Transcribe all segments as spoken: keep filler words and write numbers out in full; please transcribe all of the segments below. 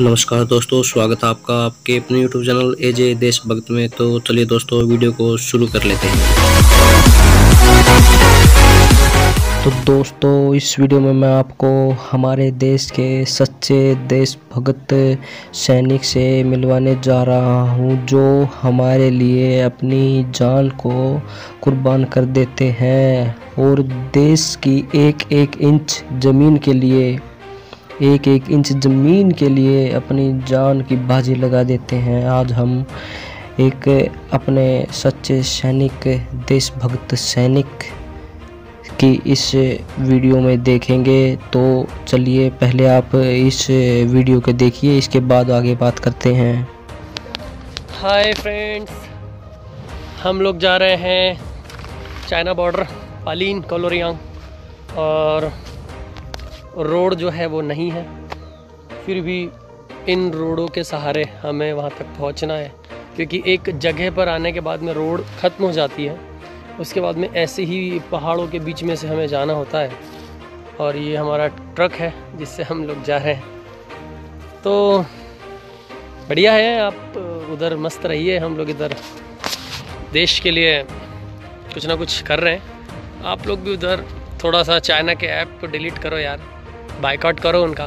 नमस्कार दोस्तों, स्वागत है आपका आपके अपने YouTube चैनल एजे देशभक्त में। तो चलिए दोस्तों, वीडियो को शुरू कर लेते हैं। तो दोस्तों, इस वीडियो में मैं आपको हमारे देश के सच्चे देशभक्त सैनिक से मिलवाने जा रहा हूं, जो हमारे लिए अपनी जान को कुर्बान कर देते हैं और देश की एक एक इंच ज़मीन के लिए एक एक इंच ज़मीन के लिए अपनी जान की बाजी लगा देते हैं। आज हम एक अपने सच्चे सैनिक, देशभक्त सैनिक की इस वीडियो में देखेंगे। तो चलिए, पहले आप इस वीडियो को देखिए, इसके बाद आगे बात करते हैं। हाय फ्रेंड्स, हम लोग जा रहे हैं चाइना बॉर्डर, पालीन कोलोरियांग, और रोड जो है वो नहीं है, फिर भी इन रोडों के सहारे हमें वहाँ तक पहुँचना है, क्योंकि एक जगह पर आने के बाद में रोड ख़त्म हो जाती है। उसके बाद में ऐसे ही पहाड़ों के बीच में से हमें जाना होता है, और ये हमारा ट्रक है जिससे हम लोग जा रहे हैं। तो बढ़िया है, आप उधर मस्त रहिए, हम लोग इधर देश के लिए कुछ ना कुछ कर रहे हैं। आप लोग भी उधर थोड़ा सा चाइना के ऐप को डिलीट करो यार, बायकॉट करो उनका,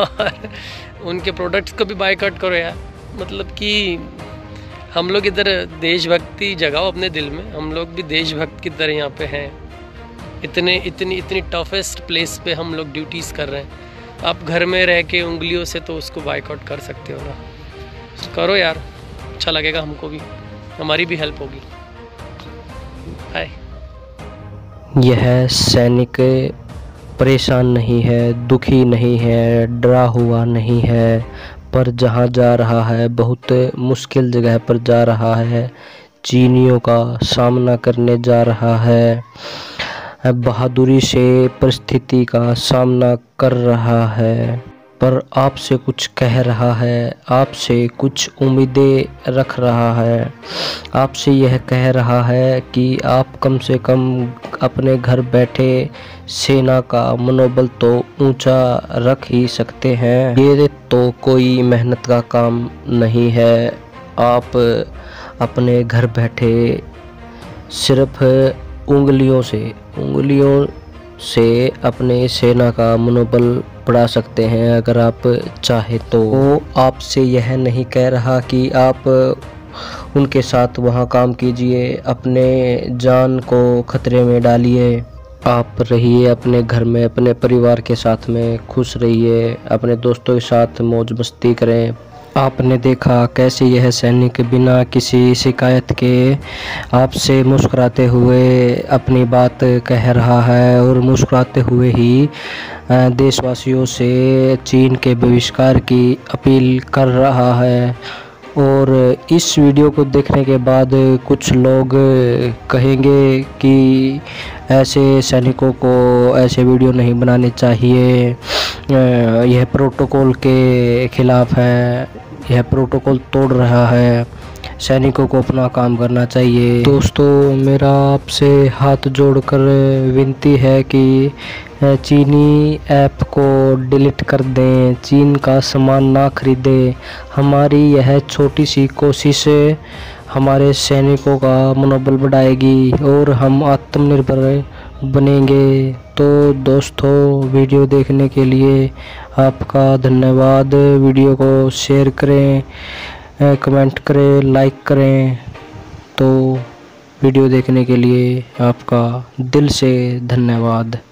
और उनके प्रोडक्ट्स को भी बायकॉट करो यार। मतलब कि हम लोग इधर देशभक्ति जगाओ अपने दिल में, हम लोग भी देशभक्त की तरह यहाँ पे हैं। इतने इतनी इतनी टफेस्ट प्लेस पे हम लोग ड्यूटीज़ कर रहे हैं। आप घर में रह के उंगलियों से तो उसको बायकॉट कर सकते हो ना, करो यार, अच्छा लगेगा हमको भी, हमारी भी हेल्प होगी। हाय, यह सैनिक परेशान नहीं है, दुखी नहीं है, डरा हुआ नहीं है, पर जहाँ जा रहा है बहुत मुश्किल जगह पर जा रहा है, चीनियों का सामना करने जा रहा है, बहादुरी से परिस्थिति का सामना कर रहा है, पर आपसे कुछ कह रहा है, आपसे कुछ उम्मीदें रख रहा है, आपसे यह कह रहा है कि आप कम से कम अपने घर बैठे सेना का मनोबल तो ऊंचा रख ही सकते हैं। ये तो कोई मेहनत का काम नहीं है, आप अपने घर बैठे सिर्फ उंगलियों से उंगलियों से अपने सेना का मनोबल बढ़ा सकते हैं अगर आप चाहे तो। वो आपसे यह नहीं कह रहा कि आप उनके साथ वहाँ काम कीजिए, अपने जान को खतरे में डालिए। आप रहिए अपने घर में, अपने परिवार के साथ में, खुश रहिए, अपने दोस्तों के साथ मौज मस्ती करें। आपने देखा कैसे यह सैनिक बिना किसी शिकायत के आपसे मुस्कुराते हुए अपनी बात कह रहा है, और मुस्कुराते हुए ही देशवासियों से चीन के बहिष्कार की अपील कर रहा है। और इस वीडियो को देखने के बाद कुछ लोग कहेंगे कि ऐसे सैनिकों को ऐसे वीडियो नहीं बनाने चाहिए, यह प्रोटोकॉल के ख़िलाफ़ है, यह प्रोटोकॉल तोड़ रहा है, सैनिकों को अपना काम करना चाहिए। दोस्तों, मेरा आपसे हाथ जोड़कर विनती है कि चीनी ऐप को डिलीट कर दें, चीन का सामान ना खरीदें। हमारी यह छोटी सी कोशिश हमारे सैनिकों का मनोबल बढ़ाएगी और हम आत्मनिर्भर बनेंगे। तो दोस्तों, वीडियो देखने के लिए आपका धन्यवाद। वीडियो को शेयर करें, कमेंट करें, लाइक करें। तो वीडियो देखने के लिए आपका दिल से धन्यवाद।